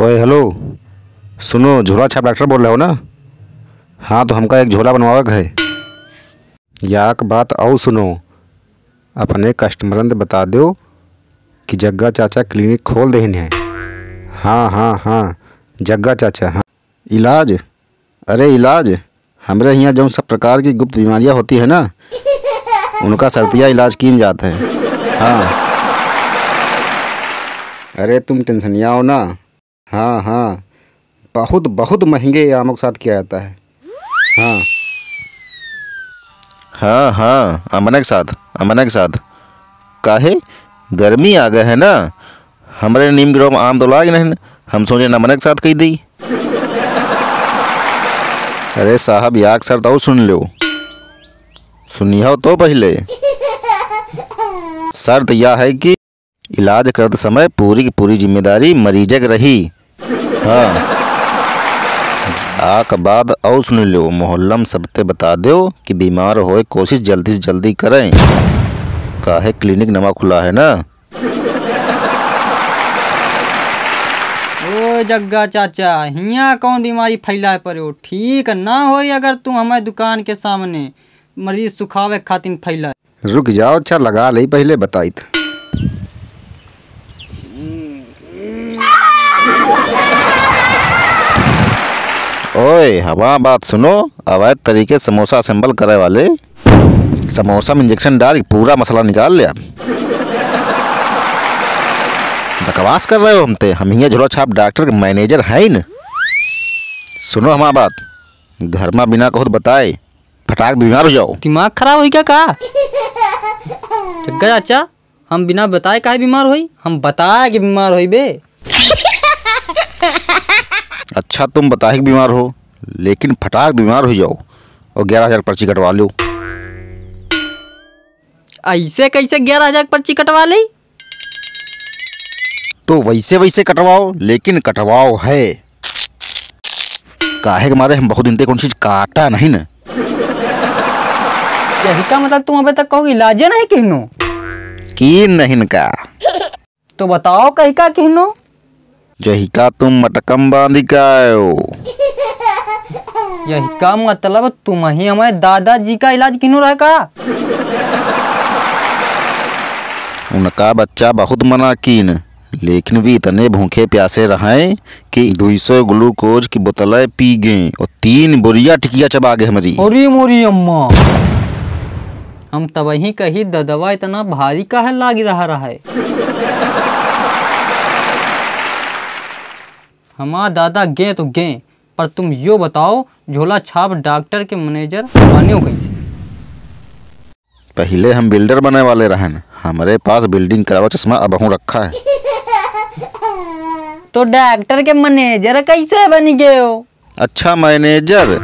ओए हेलो सुनो, झोलाछाप डॉक्टर बोल रहे हो ना? हाँ, तो हमका एक झोला बनवावे के है। याक बात आओ सुनो, अपने कस्टमरन से बता दो कि जग्गा चाचा क्लिनिक खोल देहिन है। हाँ, जग्गा चाचा। हाँ, इलाज? अरे इलाज हमारे यहाँ जो सब प्रकार की गुप्त बीमारियाँ होती है ना, उनका सर्तिया इलाज किन जाता है। हाँ, अरे तुम टेंशनिया हो ना। हाँ, बहुत बहुत महंगे आमों के साथ किया जाता है। हाँ, अमना के साथ काहे गर्मी आ गए है ना, हमारे नीम गिरो आम तो लाग नहीं, हम सोचे न अमना के साथ कही दी। अरे साहब याक सर तो सुन लो, सुनियो तो पहले। शर्त यह है कि इलाज करते समय पूरी की पूरी जिम्मेदारी मरीज की रही। हाँ, आक बाद और सुन लो, मोहल्लम सबते बता दो कि बीमार होए कोशिश जल्दी से जल्दी करें, काहे क्लिनिक नवा खुला है ना। ओ जग्गा चाचा, हियाँ कौन बीमारी फैलाए पर हो? ठीक ना हो अगर तुम हमारे दुकान के सामने मरीज सुखावे खातिर फैलाए। रुक जाओ, अच्छा लगा ले पहले बताई। ओए हवा बात सुनो, अवैध तरीके समोसा असेंबल करे वाले समोसा में इंजेक्शन डाल पूरा मसाला निकाल लिया। बकवास कर रहे हो हमते, हम ही झोलाछाप डॉक्टर के मैनेजर हैं न। सुनो हमारा बात, घर में बिना कहो बताए फटाक बीमार हो जाओ। दिमाग खराब हुई क्या? कहा चाचा हम बिना बताए काहे बीमार हुई? हम बताए कि बीमार हुई बे। अच्छा तुम बताए कि बीमार हो, लेकिन फटाक बीमार हो जाओ और 11,000 पर्ची कटवा लो। ऐसे कैसे 11,000 पर्ची कटवा ली? तो वैसे वैसे कटवाओ, लेकिन कटवाओ है। काहे के मारे हम बहुत दिन तक कौन चीज काटा नहीं न। यही का मतलब तुम अभी तक कहो इलाजे नहीं कहनो की नहीं का? तो बताओ कही का कहनो? यहिका तुम मटकम बांधिकायो। यहिका मतलब तुम ही हमारे दादाजी का इलाज किनु रहा का? उनका बच्चा बहुत मना कीन, लेकिन भी इतने भूखे प्यासे रहें कि 200 ग्लूकोज की बोतलें पी गए और 3 बोरिया टिकिया चबा गए हमारी। अरे मोरी अम्मा, हम तब ही कही ददवा इतना भारी का है लाग रहा है। हमारा दादा गए तो गए, पर तुम यो बताओ झोलाछाप डॉक्टर के मैनेजर बने हो कैसे? पहले हम बिल्डर बने वाले रहन, हमारे पास बिल्डिंग करावा चश्मा अब हूँ रखा है। तो डॉक्टर के मैनेजर कैसे बन गए हो? अच्छा मैनेजर,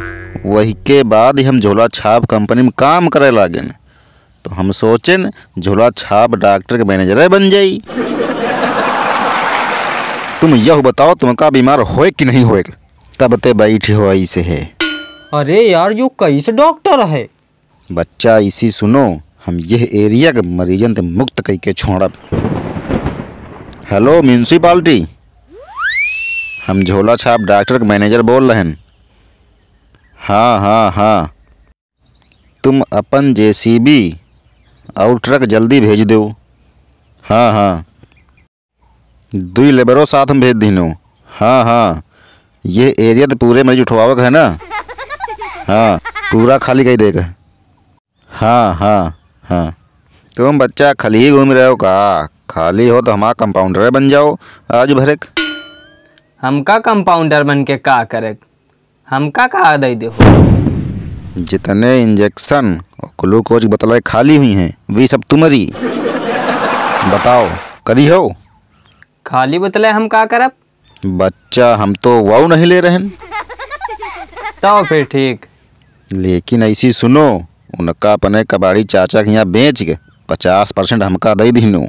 वही के बाद हम झोलाछाप कंपनी में काम करे लागे, तो हम सोचें झोलाछाप डॉक्टर के मैनेजर बन जाई। तुम यह बताओ तुमका बीमार होए कि नहीं होए, तब ते बैठी हो ऐसे है। अरे यार जो कैसे डॉक्टर है बच्चा, इसी सुनो हम यह एरिया के मरीजन से मुक्त कई के छोड़ब। हेलो म्यूनसिपाल्टी, हम झोलाछाप डॉक्टर के मैनेजर बोल रहे हैं। हाँ, तुम अपन JCB और ट्रक जल्दी भेज दो। हाँ, 2 लेबरों साथ में भेज दिनो। हाँ, ये एरिया तो पूरे मरीज उठवावक है ना। हाँ, पूरा खाली कहीं देगा। हाँ, तुम बच्चा खाली ही घूम रहे हो का? खाली हो तो हमारा कंपाउंडर बन जाओ आज भरेक। हमका कंपाउंडर बन के का करे? हमका का दे दो? जितने इंजेक्शन और ग्लूकोज बोतलें खाली हुई हैं वे सब तुम्हारी। बताओ करी हो? खाली बोतले हम का करब बच्चा, हम तो वाव नहीं ले रहे। तो फिर ठीक, लेकिन ऐसी सुनो उनका अपने कबाड़ी चाचा के यहाँ बेच के 50% हमका दे दीनो।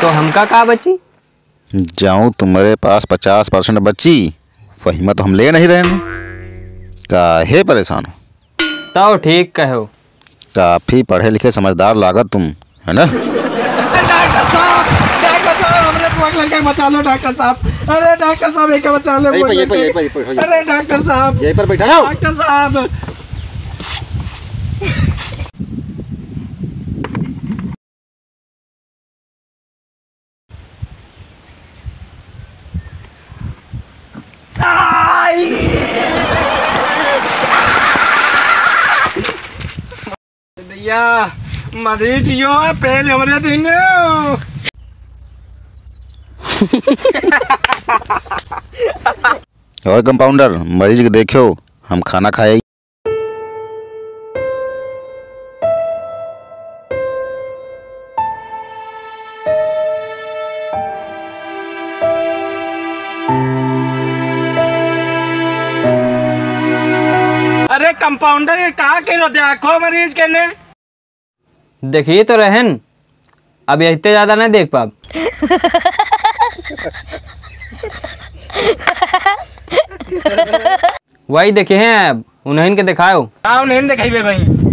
तो हमका का बची? जाऊँ तुम्हारे पास 50% बची, वही मत हम ले नहीं रहे, काहे परेशान? तो ठीक कहो, काफ़ी पढ़े लिखे समझदार लागत तुम है ना। डॉक्टर साहब हमरे बुआ के लड़का बचा लो डॉक्टर साहब। अरे डॉक्टर साहब एक बचा लो। अरे डॉक्टर साहब यहीं पर बैठा जाओ। डॉक्टर साहब या मरीज यो पहले हमारे दिन और कंपाउंडर मरीज को देखो हम खाना खाए। अरे कंपाउंडर ये कहा के रो देखो मरीज के ने देखिए तो रहन अब इतने ज्यादा नहीं देख पाप। वही देखे हैं अब उन्हें के दिखाओ। उन्हें देखे भाई।